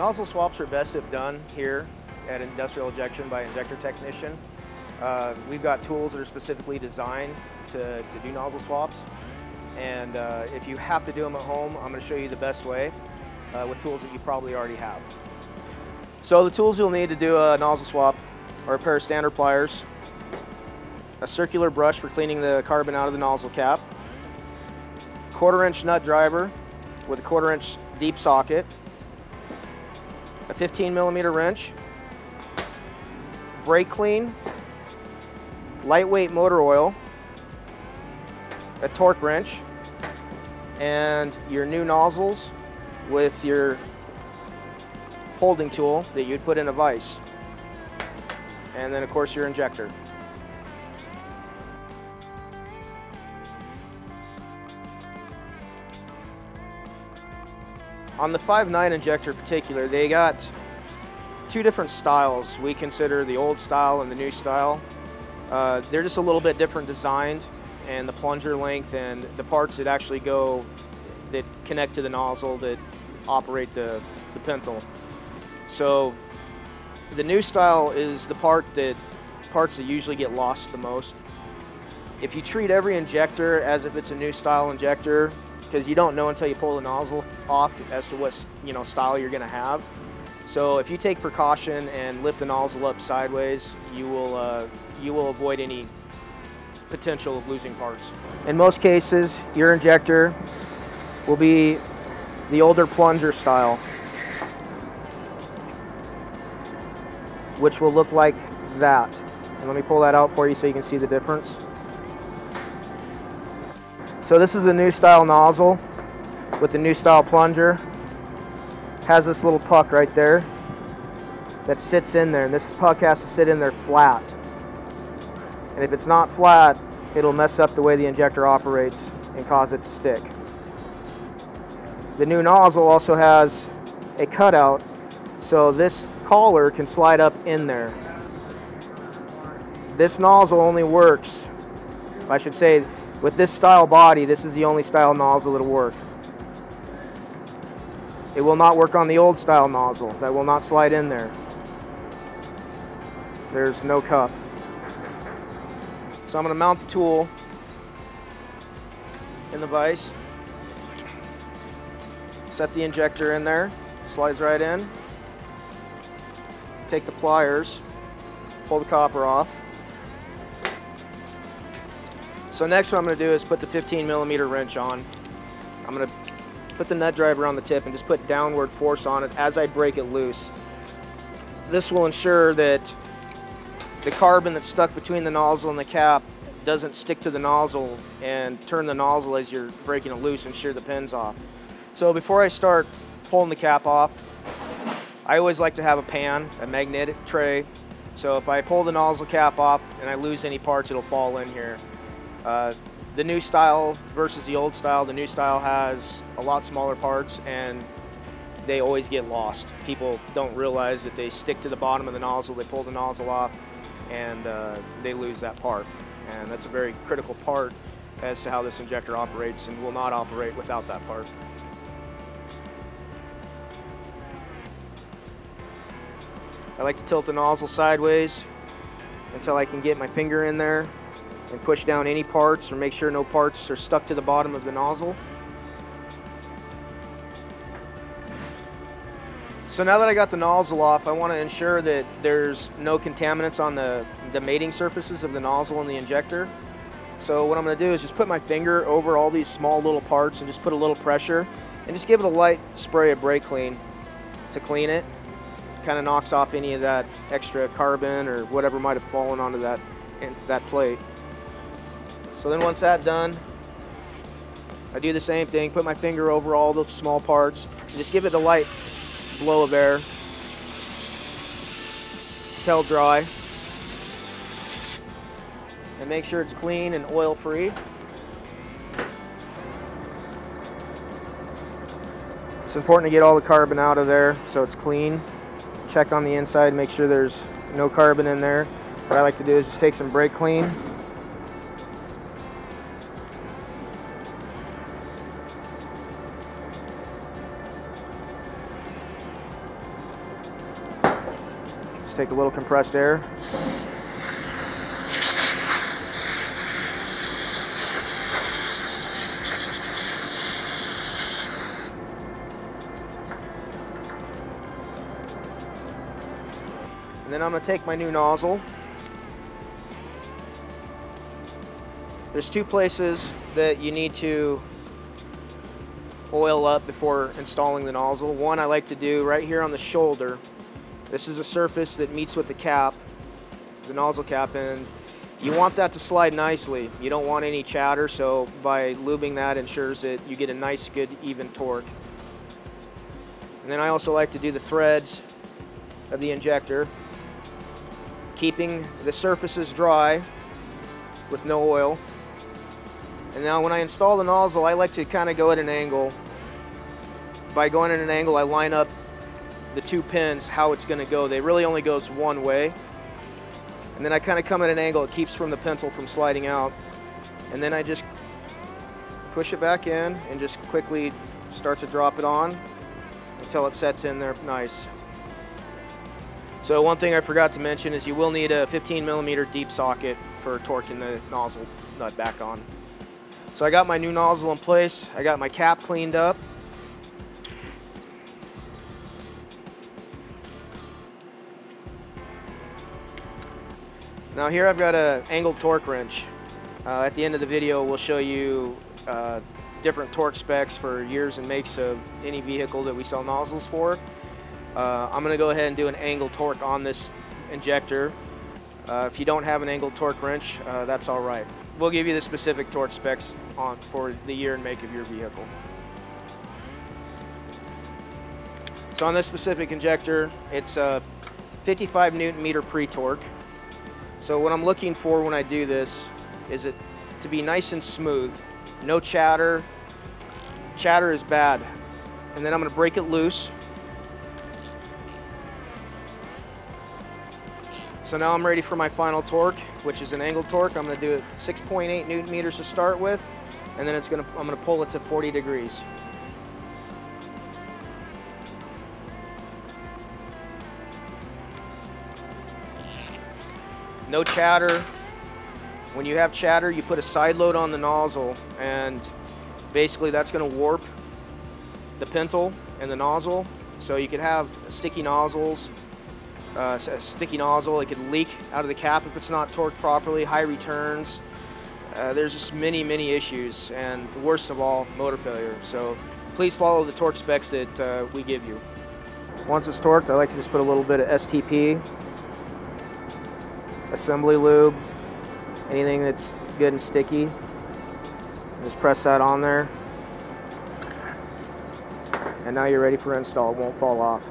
Nozzle swaps are best if done here at Industrial Injection by injector technician. We've got tools that are specifically designed to do nozzle swaps, and if you have to do them at home, I'm going to show you the best way with tools that you probably already have. So the tools you'll need to do a nozzle swap are a pair of standard pliers, a circular brush for cleaning the carbon out of the nozzle cap, 1/4-inch nut driver with a 1/4-inch deep socket, a 15mm wrench, brake clean, lightweight motor oil, a torque wrench, and your new nozzles with your holding tool that you'd put in a vise, and then of course your injector. On the 5.9 injector in particular, they got two different styles. We consider the old style and the new style. They're just a little bit different designed, and the plunger length and the parts that actually go, that connect to the nozzle, that operate the pintle. So the new style is the parts that usually get lost the most. If you treat every injector as if it's a new style injector, because you don't know until you pull the nozzle off as to what style you're going to have. So if you take precaution and lift the nozzle up sideways, you will avoid any potential of losing parts. In most cases, your injector will be the older plunger style, which will look like that. And let me pull that out for you so you can see the difference. So this is the new style nozzle with the new style plunger. Has this little puck right there that sits in there, and this puck has to sit in there flat. And if it's not flat, it'll mess up the way the injector operates and cause it to stick. The new nozzle also has a cutout, so this collar can slide up in there. This nozzle only works, I should say, with this style body. This is the only style nozzle that'll work. It will not work on the old style nozzle. That will not slide in there. There's no cup. So I'm going to mount the tool in the vise, set the injector in there, slides right in, take the pliers, pull the copper off. So next what I'm going to do is put the 15mm wrench on. I'm going to put the nut driver on the tip and just put downward force on it as I break it loose. This will ensure that the carbon that's stuck between the nozzle and the cap doesn't stick to the nozzle and turn the nozzle as you're breaking it loose and shear the pins off. So before I start pulling the cap off, I always like to have a pan, a magnetic tray, so if I pull the nozzle cap off and I lose any parts, it'll fall in here. The new style versus the old style, the new style has a lot smaller parts and they always get lost. People don't realize that they stick to the bottom of the nozzle, they pull the nozzle off, and they lose that part. And that's a very critical part as to how this injector operates, and will not operate without that part. I like to tilt the nozzle sideways until I can get my finger in there and push down any parts, or make sure no parts are stuck to the bottom of the nozzle. So now that I got the nozzle off, I want to ensure that there's no contaminants on the mating surfaces of the nozzle and the injector. So what I'm going to do is just put my finger over all these small little parts and just put a little pressure and just give it a light spray of brake clean to clean it. Kind of knocks off any of that extra carbon or whatever might have fallen onto that plate. So then once that's done, I do the same thing, put my finger over all the small parts, and just give it a light blow of air until dry. And make sure it's clean and oil-free. It's important to get all the carbon out of there so it's clean. Check on the inside, make sure there's no carbon in there. What I like to do is just take some brake clean, Just take a little compressed air. And then I'm going to take my new nozzle. There's two places that you need to oil up before installing the nozzle. One I like to do right here on the shoulder. This is a surface that meets with the cap, the nozzle cap, and you want that to slide nicely. You don't want any chatter, so by lubing that ensures that you get a nice, good, even torque. And then I also like to do the threads of the injector, keeping the surfaces dry with no oil. And now when I install the nozzle, I like to kind of go at an angle. By going at an angle, I line up the two pins, how it's going to go. They really only goes one way. And then I kind of come at an angle. It keeps the pencil from sliding out. And then I just push it back in and just quickly start to drop it on until it sets in there nice. So one thing I forgot to mention is you will need a 15mm deep socket for torquing the nozzle nut back on. So I got my new nozzle in place. I got my cap cleaned up. Now here I've got an angled torque wrench. At the end of the video we'll show you different torque specs for years and makes of any vehicle that we sell nozzles for. I'm going to go ahead and do an angled torque on this injector. If you don't have an angled torque wrench, that's all right. We'll give you the specific torque specs for the year and make of your vehicle. So on this specific injector, it's a 55 Nm pre-torque. So what I'm looking for when I do this is it to be nice and smooth, no chatter. Chatter is bad. And then I'm going to break it loose. So now I'm ready for my final torque, which is an angled torque. I'm going to do it 6.8 Nm to start with, and then I'm going to pull it to 40 degrees. No chatter. When you have chatter, you put a side load on the nozzle, and basically that's going to warp the pintle and the nozzle. So you could have sticky nozzles. A sticky nozzle, it could leak out of the cap if it's not torqued properly, high returns. There's just many, many issues, and the worst of all, motor failure. So please follow the torque specs that we give you. Once it's torqued, I like to just put a little bit of STP, assembly lube, anything that's good and sticky. Just press that on there. And now you're ready for install, it won't fall off.